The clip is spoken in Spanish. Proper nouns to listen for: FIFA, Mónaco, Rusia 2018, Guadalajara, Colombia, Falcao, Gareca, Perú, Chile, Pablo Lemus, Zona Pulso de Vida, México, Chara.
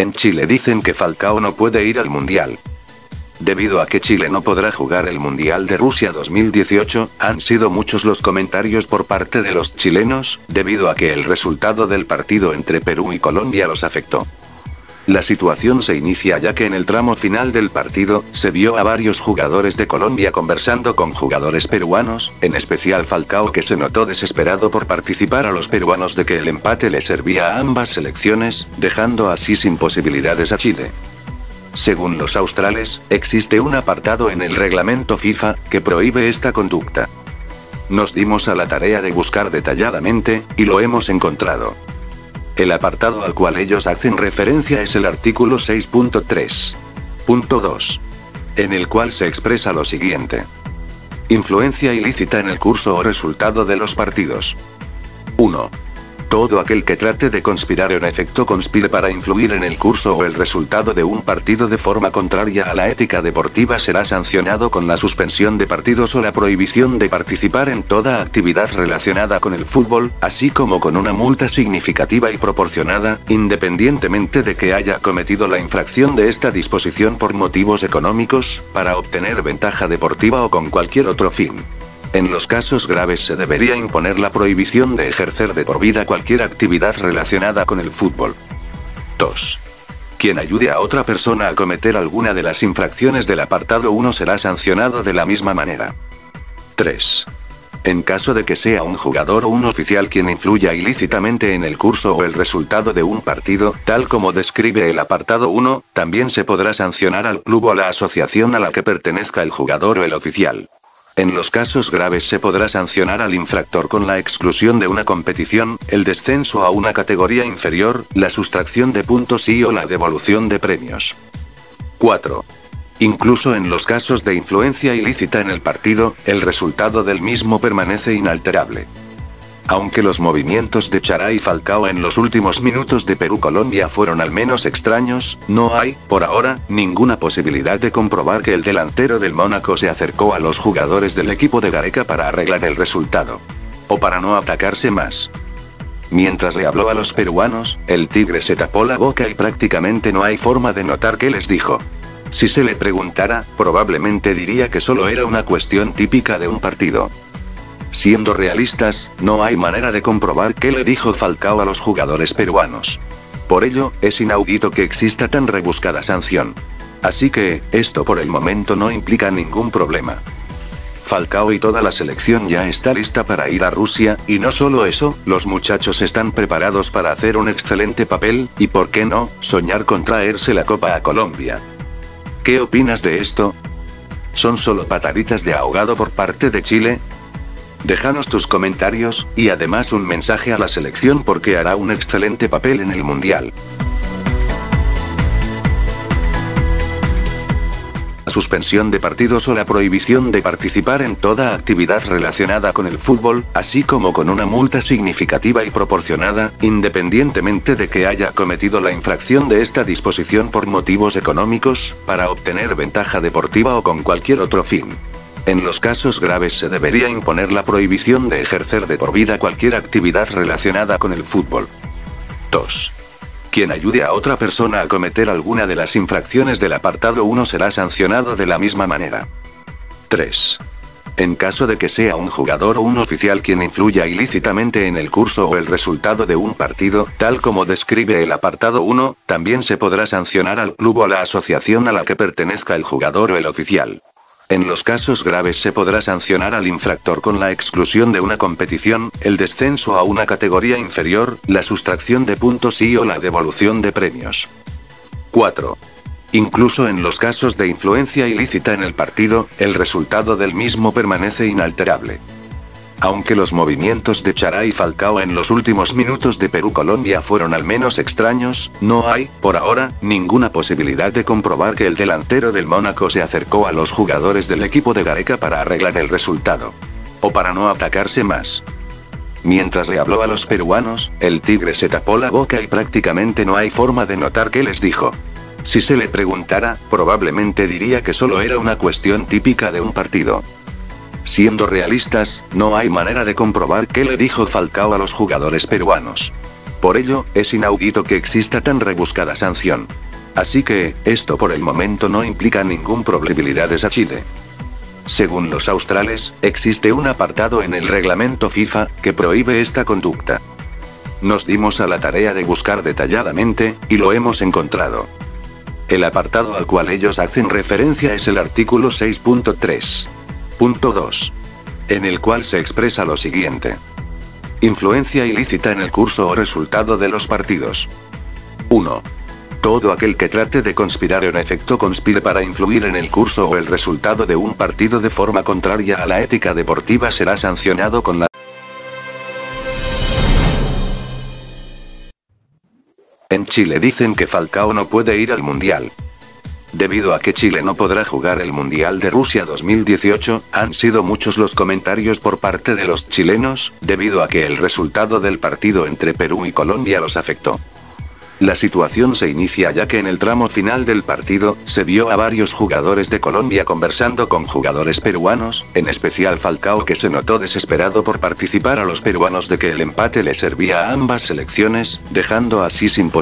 En Chile dicen que Falcao no puede ir al Mundial. Debido a que Chile no podrá jugar el Mundial de Rusia 2018, han sido muchos los comentarios por parte de los chilenos, debido a que el resultado del partido entre Perú y Colombia los afectó. La situación se inicia ya que en el tramo final del partido, se vio a varios jugadores de Colombia conversando con jugadores peruanos, en especial Falcao, que se notó desesperado por participar a los peruanos de que el empate le servía a ambas selecciones, dejando así sin posibilidades a Chile. Según los australes, existe un apartado en el reglamento FIFA, que prohíbe esta conducta. Nos dimos a la tarea de buscar detalladamente, y lo hemos encontrado. El apartado al cual ellos hacen referencia es el artículo 6.3.2, en el cual se expresa lo siguiente. Influencia ilícita en el curso o resultado de los partidos. 1. Todo aquel que trate de conspirar o en efecto conspire para influir en el curso o el resultado de un partido de forma contraria a la ética deportiva será sancionado con la suspensión de partidos o la prohibición de participar en toda actividad relacionada con el fútbol, así como con una multa significativa y proporcionada, independientemente de que haya cometido la infracción de esta disposición por motivos económicos, para obtener ventaja deportiva o con cualquier otro fin. En los casos graves se debería imponer la prohibición de ejercer de por vida cualquier actividad relacionada con el fútbol. 2. Quien ayude a otra persona a cometer alguna de las infracciones del apartado 1 será sancionado de la misma manera. 3. En caso de que sea un jugador o un oficial quien influya ilícitamente en el curso o el resultado de un partido, tal como describe el apartado 1, también se podrá sancionar al club o a la asociación a la que pertenezca el jugador o el oficial. En los casos graves se podrá sancionar al infractor con la exclusión de una competición, el descenso a una categoría inferior, la sustracción de puntos y o la devolución de premios. 4. Incluso en los casos de influencia ilícita en el partido, el resultado del mismo permanece inalterable. Aunque los movimientos de Chara y Falcao en los últimos minutos de Perú-Colombia fueron al menos extraños, no hay, por ahora, ninguna posibilidad de comprobar que el delantero del Mónaco se acercó a los jugadores del equipo de Gareca para arreglar el resultado. O para no atacarse más. Mientras le habló a los peruanos, el tigre se tapó la boca y prácticamente no hay forma de notar qué les dijo. Si se le preguntara, probablemente diría que solo era una cuestión típica de un partido. Siendo realistas, no hay manera de comprobar qué le dijo Falcao a los jugadores peruanos. Por ello, es inaudito que exista tan rebuscada sanción. Así que, esto por el momento no implica ningún problema. Falcao y toda la selección ya está lista para ir a Rusia, y no solo eso, los muchachos están preparados para hacer un excelente papel, y por qué no, soñar con traerse la copa a Colombia. ¿Qué opinas de esto? ¿Son solo pataditas de ahogado por parte de Chile? Déjanos tus comentarios, y además un mensaje a la selección porque hará un excelente papel en el Mundial. La suspensión de partidos o la prohibición de participar en toda actividad relacionada con el fútbol, así como con una multa significativa y proporcionada, independientemente de que haya cometido la infracción de esta disposición por motivos económicos, para obtener ventaja deportiva o con cualquier otro fin. En los casos graves se debería imponer la prohibición de ejercer de por vida cualquier actividad relacionada con el fútbol. 2. Quien ayude a otra persona a cometer alguna de las infracciones del apartado 1 será sancionado de la misma manera. 3. En caso de que sea un jugador o un oficial quien influya ilícitamente en el curso o el resultado de un partido, tal como describe el apartado 1, también se podrá sancionar al club o a la asociación a la que pertenezca el jugador o el oficial. En los casos graves se podrá sancionar al infractor con la exclusión de una competición, el descenso a una categoría inferior, la sustracción de puntos y o la devolución de premios. 4. Incluso en los casos de influencia ilícita en el partido, el resultado del mismo permanece inalterable. Aunque los movimientos de Chara y Falcao en los últimos minutos de Perú-Colombia fueron al menos extraños, no hay, por ahora, ninguna posibilidad de comprobar que el delantero del Mónaco se acercó a los jugadores del equipo de Gareca para arreglar el resultado. O para no atacarse más. Mientras le habló a los peruanos, el tigre se tapó la boca y prácticamente no hay forma de notar qué les dijo. Si se le preguntara, probablemente diría que solo era una cuestión típica de un partido. Siendo realistas, no hay manera de comprobar qué le dijo Falcao a los jugadores peruanos. Por ello, es inaudito que exista tan rebuscada sanción. Así que, esto por el momento no implica ningún problemas a Chile. Según los australes, existe un apartado en el reglamento FIFA, que prohíbe esta conducta. Nos dimos a la tarea de buscar detalladamente, y lo hemos encontrado. El apartado al cual ellos hacen referencia es el artículo 6.3.2, en el cual se expresa lo siguiente. Influencia ilícita en el curso o resultado de los partidos. 1. Todo aquel que trate de conspirar o en efecto conspire para influir en el curso o el resultado de un partido de forma contraria a la ética deportiva será sancionado con la... En Chile dicen que Falcao no puede ir al Mundial. Debido a que Chile no podrá jugar el Mundial de Rusia 2018, han sido muchos los comentarios por parte de los chilenos, debido a que el resultado del partido entre Perú y Colombia los afectó. La situación se inicia ya que en el tramo final del partido, se vio a varios jugadores de Colombia conversando con jugadores peruanos, en especial Falcao, que se notó desesperado por participar a los peruanos de que el empate le servía a ambas selecciones, dejando así sin posibilidad.